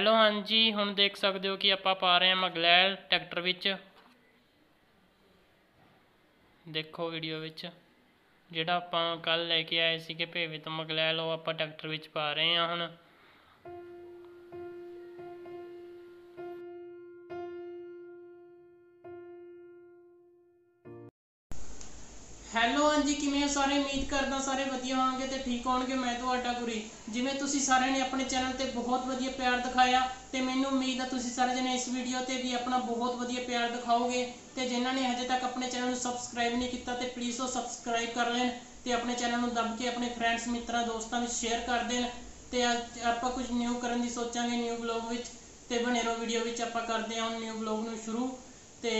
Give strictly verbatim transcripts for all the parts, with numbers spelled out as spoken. Hello ਹਾਂਜੀ ਹੁਣ ਦੇਖ ਸਕਦੇ ਹੋ ਕਿ ਆਪਾਂ ਪਾ ਰਹੇ ਹਾਂ ਮਗਲੈਲ ਟਰੈਕਟਰ ਵਿੱਚ। ਦੇਖੋ ਵੀਡੀਓ ਵਿੱਚ ਜਿਹੜਾ ਆਪਾਂ ਕੱਲ ਲੈ ਕੇ ਆਏ ਸੀਗੇ ਭੇਵੇ ਤੋਂ ਮਗਲੈਲ ਉਹ ਆਪਾਂ ਟਰੈਕਟਰ ਵਿੱਚ ਪਾ ਰਹੇ ਹਾਂ ਹੁਣ। ਹੈਲੋ ਹਾਂਜੀ ਕਿਵੇਂ ਹੋ ਸਾਰੇ, ਉਮੀਦ ਕਰਦਾ ਸਾਰੇ ਵਧੀਆ ਹੋਣਗੇ ਤੇ ਠੀਕ ਹੋਣਗੇ। ਮੈਂ ਤੁਹਾਡਾ ਗੁਰੀ। ਜਿਵੇਂ ਤੁਸੀਂ ਸਾਰਿਆਂ ਨੇ ਆਪਣੇ ਚੈਨਲ ਤੇ ਬਹੁਤ ਵਧੀਆ ਪਿਆਰ ਦਿਖਾਇਆ ਤੇ ਮੈਨੂੰ ਉਮੀਦ ਹੈ ਤੁਸੀਂ ਸਾਰੇ ਜਣੇ ਇਸ ਵੀਡੀਓ ਤੇ ਵੀ ਆਪਣਾ ਬਹੁਤ ਵਧੀਆ ਪਿਆਰ ਦਿਖਾਓਗੇ। ਤੇ ਜਿਨ੍ਹਾਂ ਨੇ ਹਜੇ ਤੱਕ ਆਪਣੇ ਚੈਨਲ ਨੂੰ ਸਬਸਕ੍ਰਾਈਬ ਨਹੀਂ ਕੀਤਾ ਤੇ ਪਲੀਜ਼ ਉਹ ਸਬਸਕ੍ਰਾਈਬ ਕਰ ਲੈਣ ਤੇ ਆਪਣੇ ਚੈਨਲ ਨੂੰ ਦੱਬ ਕੇ ਆਪਣੇ ਫਰੈਂਡਸ ਮਿੱਤਰਾਂ ਦੋਸਤਾਂ ਵਿੱਚ ਸ਼ੇਅਰ ਕਰ ਦੇਣ। ਤੇ ਅੱਜ ਆਪਾਂ ਕੁਝ ਨਿਊ ਕਰਨ ਦੀ ਸੋਚਾਂਗੇ ਨਿਊ ਵਲੌਗ ਵਿੱਚ, ਤੇ ਬਣੇ ਰਹੋ ਵੀਡੀਓ ਵਿੱਚ। ਆਪਾਂ ਕਰਦੇ ਹਾਂ ਨਿਊ ਵਲੌਗ ਨੂੰ ਸ਼ੁਰੂ ਤੇ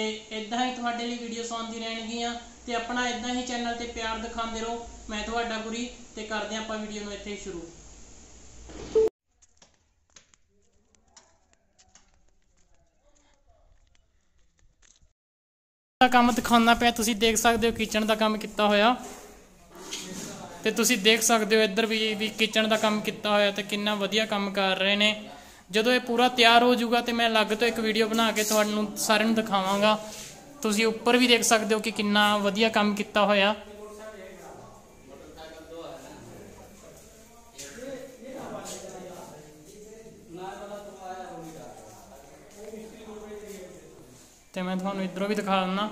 ਇਦਾਂ ਹੀ ਤੁਹਾਡੇ ਲਈ ਵੀਡੀਓਜ਼ ਆਉਂਦੀ ਰਹਿਣਗੀਆਂ ਤੇ अपना इदा ही चैनल ते प्यार दिखाते रहो। मैं तुहाडा गुरी ते करदे आं आपां वीडियो नूं इत्थे शुरू। काम दिखाना पिया, तुसीं देख सकदे हो किचन दा काम कीता होया ते तुसीं देख सकदे हो इधर भी भी किचन दा काम कीता होया ते कितना वधिया काम कर रहे ने। जदों ये पूरा तैयार हो जाऊगा तो मैं अलग तो एक वीडियो बना के तुहानूं सारिआं नूं दिखावांगा। ਤੁਸੀਂ ਉੱਪਰ ਵੀ ਦੇਖ ਸਕਦੇ ਹੋ ਕਿ ਕਿੰਨਾ ਵਧੀਆ ਕੰਮ ਕੀਤਾ ਹੋਇਆ। ਤੇ ਮੈਂ ਤੁਹਾਨੂੰ ਇਧਰੋਂ ਵੀ ਦਿਖਾ ਦਿੰਦਾ।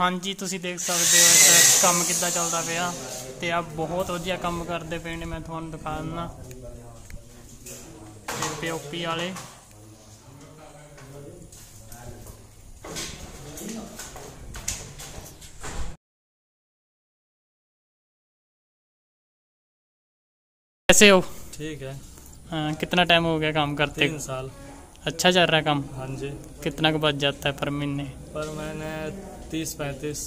ਹਾਂਜੀ ਤੁਸੀਂ ਦੇਖ ਸਕਦੇ ਹੋ ਇੱਧਰ ਕੰਮ ਕਿੱਦਾਂ ਚੱਲਦਾ ਪਿਆ ਤੇ ਆ ਬਹੁਤ ਵਧੀਆ ਕੰਮ ਕਰਦੇ ਪਏ ਨੇ। ਮੈਂ ਤੁਹਾਨੂੰ ਦਿਖਾ ਦਿੰਦਾ ਪੀਓਪੀ ਵਾਲੇ। कैसे हो? ठीक है। आ, कितना टाइम हो गया काम करते? तीन साल। अच्छा चल रहा है काम? हाँ जी। कितना का बच जाता है पर महीने? पर महीने तीस पैंतीस।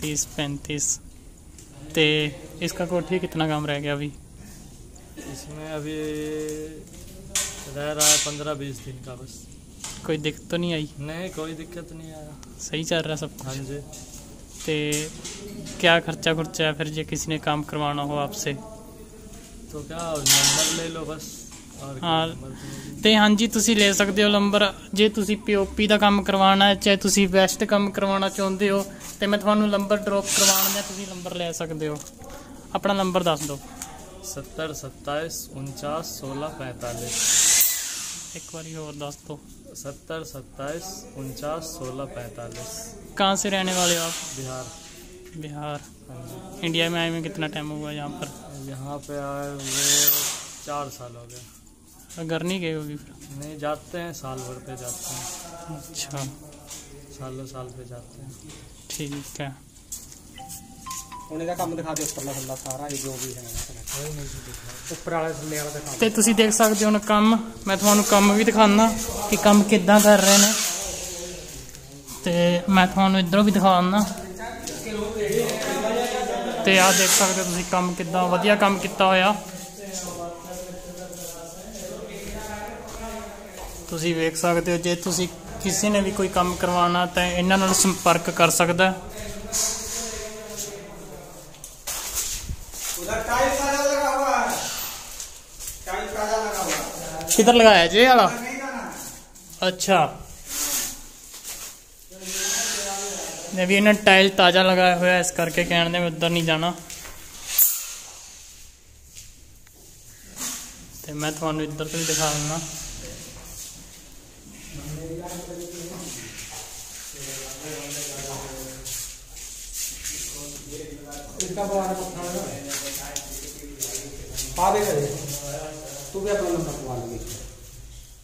तीस पैंतीस। तो इसका कोठी कितना काम रह गया अभी? इसमें अभी रह रहा है पंद्रह बीस दिन का बस। कोई दिक्कत तो नहीं आई? नहीं कोई दिक्कत नहीं आया, सही चल रहा सब कुछ। हाँ जी। तो क्या खर्चा खुर्चा है फिर जो किसी ने काम करवाना हो आपसे तो क्या नंबर ले लो बस। और हाँ तो हाँ जी तुसी ले सकते हो नंबर जे तुसी पीओपी का काम करवाना है, चाहे तुसी वेस्ट काम करवाना चाहते हो तो मैं थानू नंबर ड्रॉप करवाना तुसी नंबर ले सकते हो। अपना नंबर दस दो। सत्तर सत्ताईस उनचास सोलह पैंतालीस। एक बार और दस दो। सत्तर सत्ताईस उनचास सोलह पैंतालीस। कहाँ से रहने वाले हो आप? बिहार। बिहार। इंडिया में आए में कितना टाइम हुआ यहाँ पर? यहाँ पे आए हुए चार साल हो गए। घर नहीं गए होगी? नहीं जाते हैं साल भर पे जाते हैं। अच्छा सालों साल पे जाते हैं। ठीक है। उन्हें काम दिखा दो ऊपर वाला सारा जो भी है ऊपर वाला थल्ले वाला दिखा दो। तो तुसी देख सकते हो ना काम, मैं तुहानू काम भी दिखाना कि काम किद्दां कर रहे हैं। तो मैं तुहानू इधरों भी दिखाना ते आ देख सकते हो तुम काम कितना वधिया काम किया होया। तुसी देख सकते हो जे तुसी किसी ने भी कोई काम करवाना तो इन्हां नाल संपर्क कर सकदा। उधर टाइल ताजा लगा हुआ है, टाइल ताजा लगा हुआ है। किधर लगाया जे वाला? अच्छा ने भी इन्हें टाइल ताज़ा लगाया हुआ है इस करके कहने में उधर नहीं जाना। तो मैं थानू इधर भी दिखा दूँगा। तू भी अपना नंबर पवा ले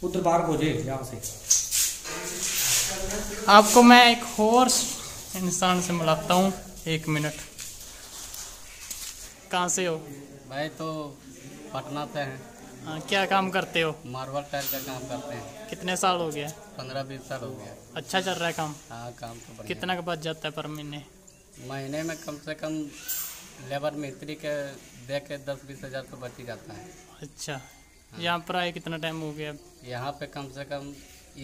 उधर बाहर हो जाए यहाँ से। आपको मैं एक और इंसान से मिलाता हूँ, एक मिनट। कहाँ से हो? भाई तो पटना से हैं। आ, क्या काम करते हो? मार्बल टाइल का काम करते हैं। कितने साल हो गया? पंद्रह बीस साल हो गया। अच्छा चल रहा है काम? हाँ काम तो बढ़िया। कितना का बच जाता है पर महीने? महीने में कम से कम लेबर मिस्त्री के दे के दस बीस हज़ार तो बच ही जाता है। अच्छा हाँ। यहाँ पर आए कितना टाइम हो गया? यहाँ पे कम से कम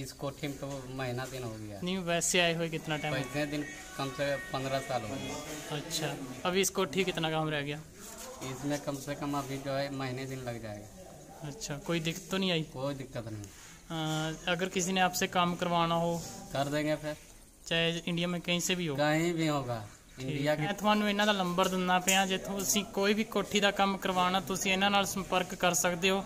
इस कोठी में तो महीना दिन हो गया। नहीं वैसे आए हुए कितना टाइम? इतने दिन कम से कम पंद्रह साल हो गया। अच्छा अभी इस कोठी कितना काम रह गया? इसमें कम से कम अभी जो है महीने दिन लग जाएगा। अच्छा, कोई दिक्कत तो नहीं आई? कोई दिक्कत नहीं। आ, अगर किसी ने आपसे काम करवाना हो कर देंगे फिर, चाहे इंडिया में कहीं से भी हो? कहीं भी होगा। मैं थानू इन्हां दा नंबर दिंदा पिया, जे तुसीं कोई भी कोठी दा काम करवाना तुसीं इन्हां नाल संपर्क कर सकदे हो।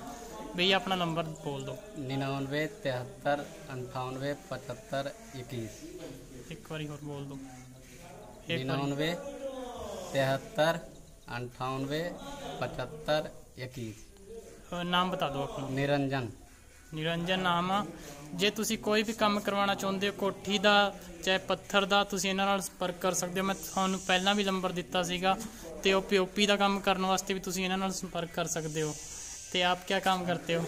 भैया अपना नंबर बोल दो। निन्यानवे तिहत्तर अंठानवे पचहत्तर इक्कीस। एक बार और बोल दो। निन्यानवे तिहत्तर अंठानवे पचहत्तर इक्कीस। नाम बता दो अपना। निरंजन। निरंजन नाम आ। जे तुसी कोई भी काम करवाना चाहते हो कोठी का चाहे पत्थर का, तुसी इन्हां नाल संपर्क कर सकते हो। मैं तुहानू पहला भी नंबर दिता सीगा, ते ओ पीओपी का काम करने वास्ते भी तुसी इन्हां नाल संपर्क कर सकते हो। ते आप क्या काम करते हो?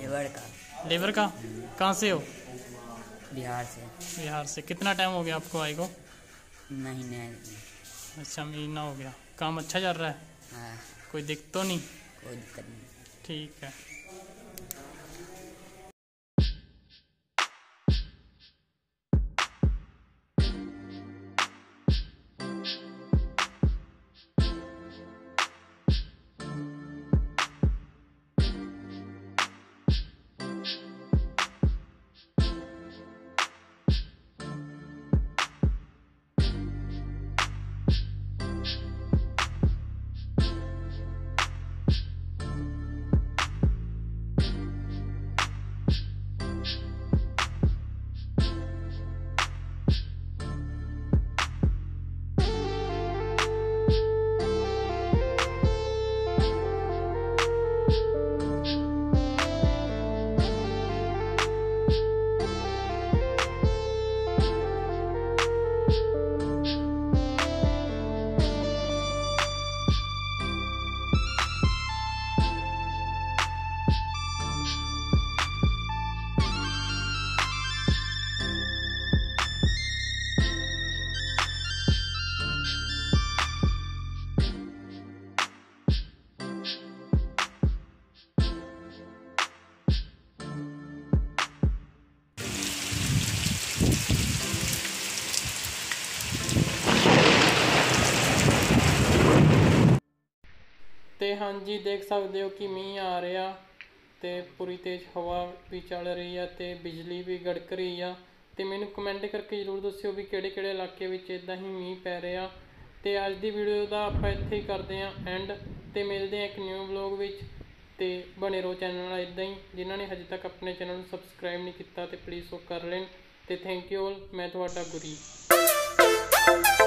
लेबर का। लेबर का? कहाँ से हो? बिहार से। बिहार से। कितना टाइम हो गया आपको आए को? महीने। अच्छा, महीना हो गया। काम अच्छा चल रहा है? कोई दिक्कत तो नहीं? कोई दिक्कत नहीं। ठीक है। ਤੇ ਹਾਂਜੀ देख सकते हो कि मीह आ रहा तो पूरी तेज़ हवा भी चल रही है तो बिजली भी गड़क रही है। तो मैनू कमेंट करके जरूर दस्सिओ भी किहड़े किहड़े इलाके विच इदां ही मीह पै रहा। तो अज दी वीडियो दा आपां इत्थे ही करदे हां एंड, तो मिलदे हां एक न्यू व्लॉग विच। तो बने रहो चैनल नाल इदां ही। जिन्हां ने हजे तक अपने चैनल नूं सबसक्राइब नहीं किया तो प्लीज़ वो कर लैण। तो थैंक यू ऑल। मैं तुहाडा गुरी।